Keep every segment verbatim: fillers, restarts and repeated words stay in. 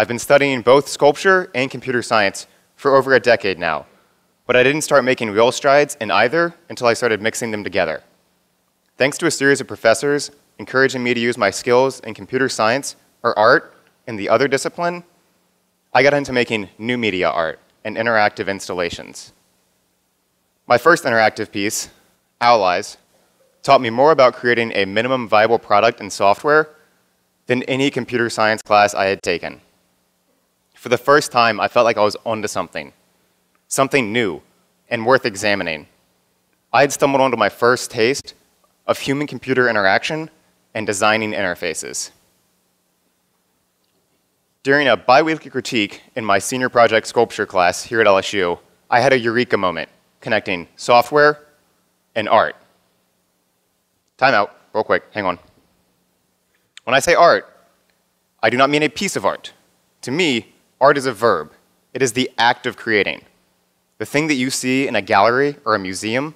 I've been studying both sculpture and computer science for over a decade now, but I didn't start making real strides in either until I started mixing them together. Thanks to a series of professors encouraging me to use my skills in computer science or art in the other discipline, I got into making new media art and interactive installations. My first interactive piece, Allies, taught me more about creating a minimum viable product in software than any computer science class I had taken. For the first time, I felt like I was onto something, something new and worth examining. I had stumbled onto my first taste of human-computer interaction and designing interfaces. During a bi-weekly critique in my senior project sculpture class here at L S U, I had a eureka moment connecting software and art. Time out, real quick, hang on. When I say art, I do not mean a piece of art. To me, art is a verb. It is the act of creating. The thing that you see in a gallery or a museum,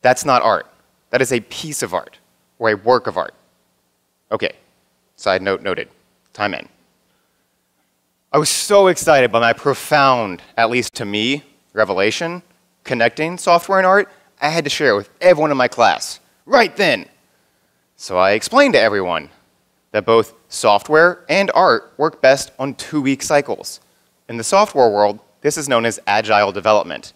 that's not art. That is a piece of art or a work of art. Okay, side note noted, time in. I was so excited by my profound, at least to me, revelation, connecting software and art, I had to share it with everyone in my class, right then. So I explained to everyone that both software and art work best on two-week cycles. In the software world, this is known as agile development.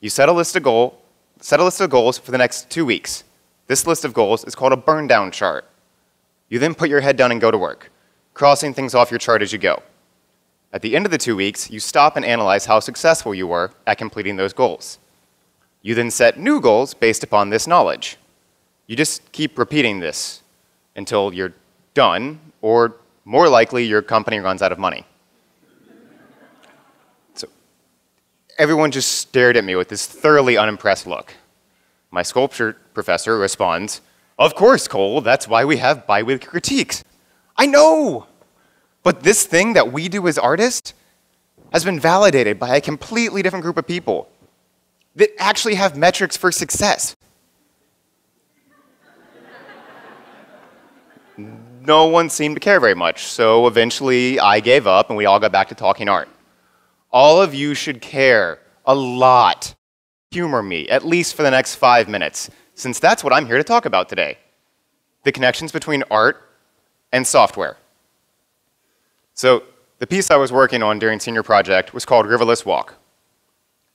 You set a list of goal, set a list of goals for the next two weeks. This list of goals is called a burn-down chart. You then put your head down and go to work, crossing things off your chart as you go. At the end of the two weeks, you stop and analyze how successful you were at completing those goals. You then set new goals based upon this knowledge. You just keep repeating this until you're done, or more likely, your company runs out of money. So everyone just stared at me with this thoroughly unimpressed look. My sculpture professor responds, "Of course, Cole, that's why we have bi-weekly critiques." I know, but this thing that we do as artists has been validated by a completely different group of people that actually have metrics for success. No one seemed to care very much, so eventually I gave up and we all got back to talking art. All of you should care a lot. Humor me, at least for the next five minutes, since that's what I'm here to talk about today. The connections between art and software. So the piece I was working on during senior project was called Rivulus Walk.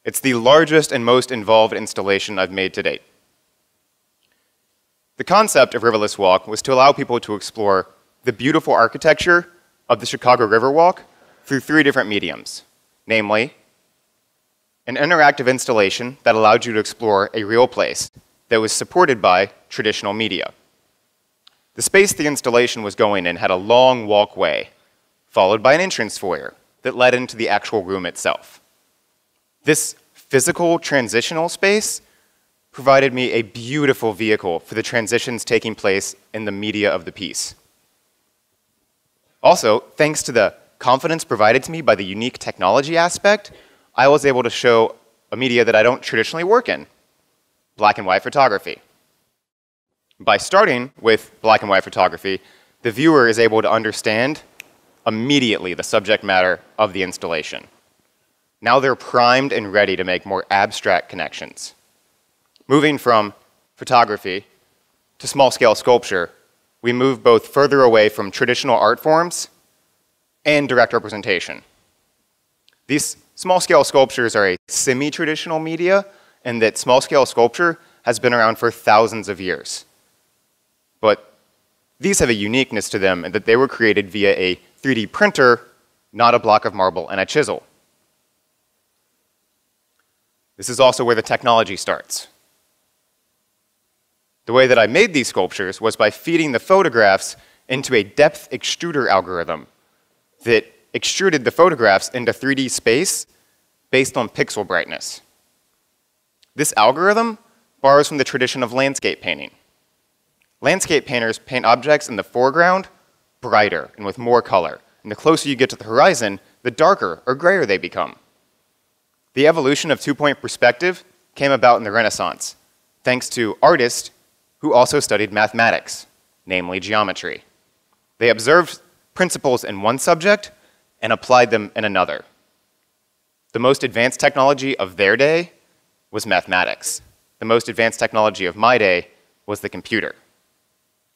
It's the largest and most involved installation I've made to date. The concept of Rivulus Walk was to allow people to explore the beautiful architecture of the Chicago River Walk through three different mediums, namely, an interactive installation that allowed you to explore a real place that was supported by traditional media. The space the installation was going in had a long walkway, followed by an entrance foyer that led into the actual room itself. This physical transitional space provided me a beautiful vehicle for the transitions taking place in the media of the piece. Also, thanks to the confidence provided to me by the unique technology aspect, I was able to show a media that I don't traditionally work in, black and white photography. By starting with black and white photography, the viewer is able to understand immediately the subject matter of the installation. Now they're primed and ready to make more abstract connections. Moving from photography to small-scale sculpture, we move both further away from traditional art forms and direct representation. These small-scale sculptures are a semi-traditional media in that small-scale sculpture has been around for thousands of years. But these have a uniqueness to them in that they were created via a three D printer, not a block of marble and a chisel. This is also where the technology starts. The way that I made these sculptures was by feeding the photographs into a depth extruder algorithm that extruded the photographs into three D space based on pixel brightness. This algorithm borrows from the tradition of landscape painting. Landscape painters paint objects in the foreground brighter and with more color, and the closer you get to the horizon, the darker or grayer they become. The evolution of two-point perspective came about in the Renaissance, thanks to artists who also studied mathematics, namely geometry. They observed principles in one subject and applied them in another. The most advanced technology of their day was mathematics. The most advanced technology of my day was the computer.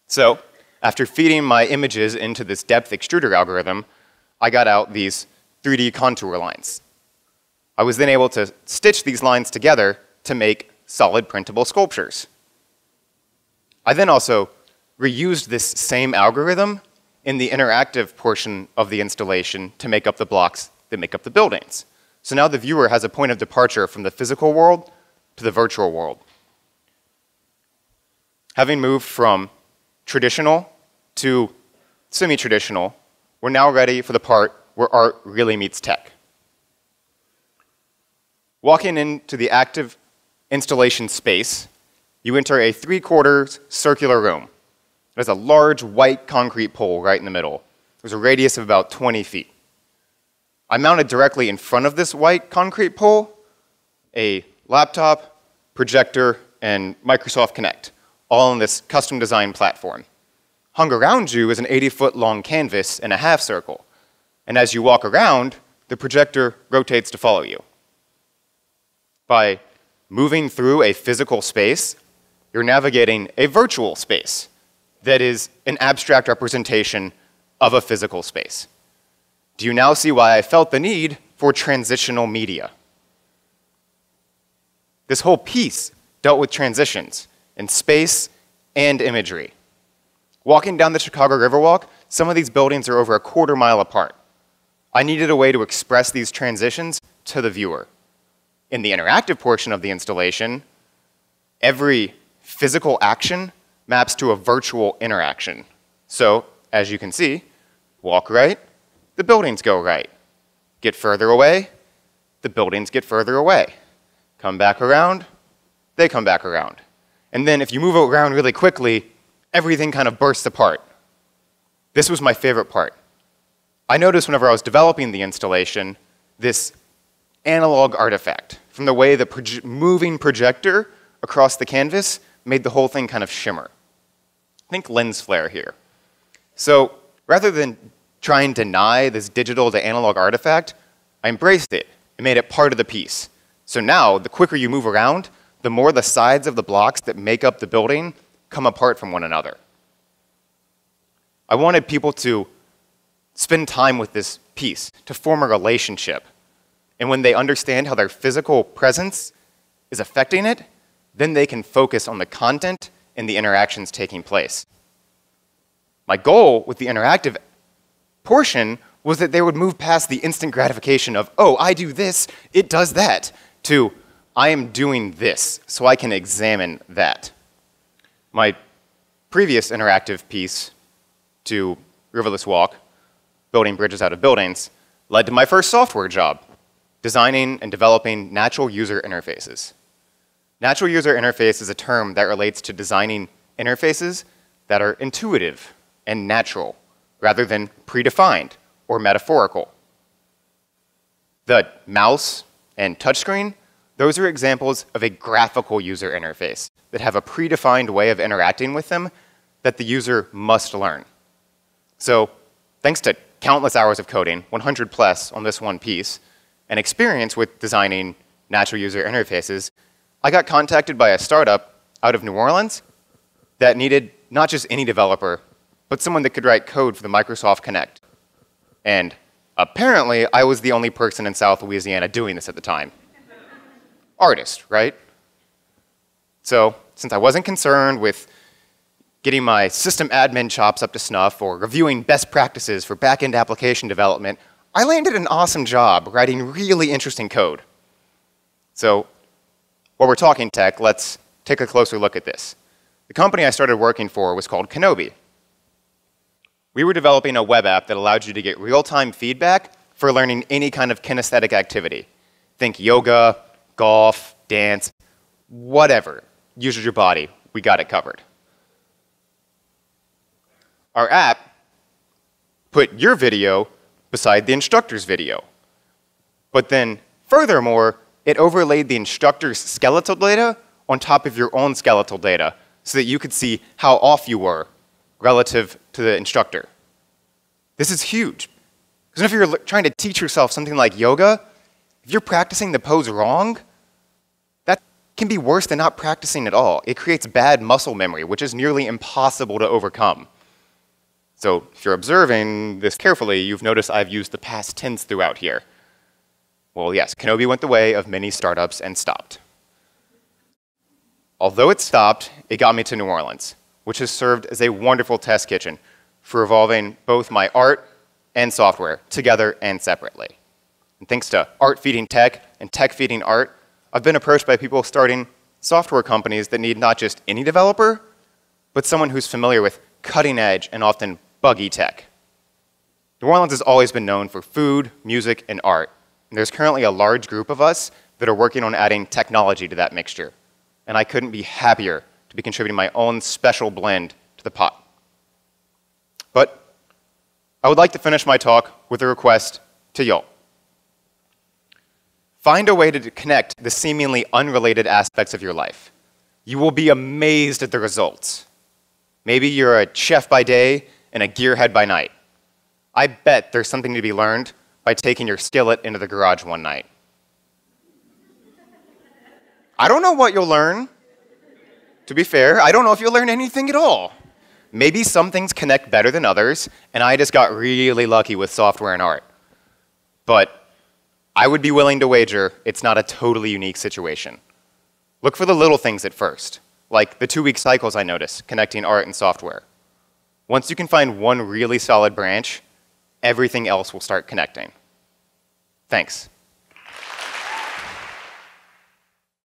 So, after feeding my images into this depth extruder algorithm, I got out these three D contour lines. I was then able to stitch these lines together to make solid printable sculptures. I then also reused this same algorithm in the interactive portion of the installation to make up the blocks that make up the buildings. So now the viewer has a point of departure from the physical world to the virtual world. Having moved from traditional to semi-traditional, we're now ready for the part where art really meets tech. Walking into the active installation space, you enter a three-quarters circular room. There's a large white concrete pole right in the middle. There's a radius of about twenty feet. I mounted directly in front of this white concrete pole a laptop, projector, and Microsoft Connect, all on this custom-designed platform. Hung around you is an eighty-foot-long canvas in a half-circle, and as you walk around, the projector rotates to follow you. By moving through a physical space, you're navigating a virtual space that is an abstract representation of a physical space. Do you now see why I felt the need for transitional media? This whole piece dealt with transitions in space and imagery. Walking down the Chicago River Walk, some of these buildings are over a quarter mile apart. I needed a way to express these transitions to the viewer. In the interactive portion of the installation, every physical action maps to a virtual interaction. So, as you can see, walk right, the buildings go right. Get further away, the buildings get further away. Come back around, they come back around. And then if you move around really quickly, everything kind of bursts apart. This was my favorite part. I noticed whenever I was developing the installation, this analog artifact from the way the proje- moving projector across the canvas made the whole thing kind of shimmer. Think lens flare here. So rather than try and deny this digital to analog artifact, I embraced it and made it part of the piece. So now, the quicker you move around, the more the sides of the blocks that make up the building come apart from one another. I wanted people to spend time with this piece, to form a relationship. And when they understand how their physical presence is affecting it, then they can focus on the content and the interactions taking place. My goal with the interactive portion was that they would move past the instant gratification of, oh, I do this, it does that, to, I am doing this, so I can examine that. My previous interactive piece to Rivulus Walk, building bridges out of buildings, led to my first software job, designing and developing natural user interfaces. Natural user interface is a term that relates to designing interfaces that are intuitive and natural, rather than predefined or metaphorical. The mouse and touchscreen, those are examples of a graphical user interface that have a predefined way of interacting with them that the user must learn. So, thanks to countless hours of coding, one hundred plus on this one piece, and experience with designing natural user interfaces, I got contacted by a startup out of New Orleans that needed not just any developer, but someone that could write code for the Microsoft Connect. And apparently, I was the only person in South Louisiana doing this at the time. Artist, right? So, since I wasn't concerned with getting my system admin chops up to snuff or reviewing best practices for back-end application development, I landed an awesome job writing really interesting code. So, while we're talking tech, let's take a closer look at this. The company I started working for was called Kenobi. We were developing a web app that allowed you to get real-time feedback for learning any kind of kinesthetic activity. Think yoga, golf, dance, whatever. Use your body. We got it covered. Our app put your video beside the instructor's video. But then, furthermore, it overlaid the instructor's skeletal data on top of your own skeletal data so that you could see how off you were relative to the instructor. This is huge. Because if you're trying to teach yourself something like yoga, if you're practicing the pose wrong, that can be worse than not practicing at all. It creates bad muscle memory, which is nearly impossible to overcome. So if you're observing this carefully, you've noticed I've used the past tense throughout here. Well, yes, Kenobi went the way of many startups and stopped. Although it stopped, it got me to New Orleans, which has served as a wonderful test kitchen for evolving both my art and software, together and separately. And thanks to art feeding tech and tech feeding art, I've been approached by people starting software companies that need not just any developer, but someone who's familiar with cutting edge and often buggy tech. New Orleans has always been known for food, music, and art. And there's currently a large group of us that are working on adding technology to that mixture. And I couldn't be happier to be contributing my own special blend to the pot. But I would like to finish my talk with a request to y'all. Find a way to connect the seemingly unrelated aspects of your life. You will be amazed at the results. Maybe you're a chef by day and a gearhead by night. I bet there's something to be learned by taking your skillet into the garage one night. I don't know what you'll learn. To be fair, I don't know if you'll learn anything at all. Maybe some things connect better than others, and I just got really lucky with software and art. But I would be willing to wager it's not a totally unique situation. Look for the little things at first, like the two-week cycles I noticed connecting art and software. Once you can find one really solid branch, everything else will start connecting. Thanks.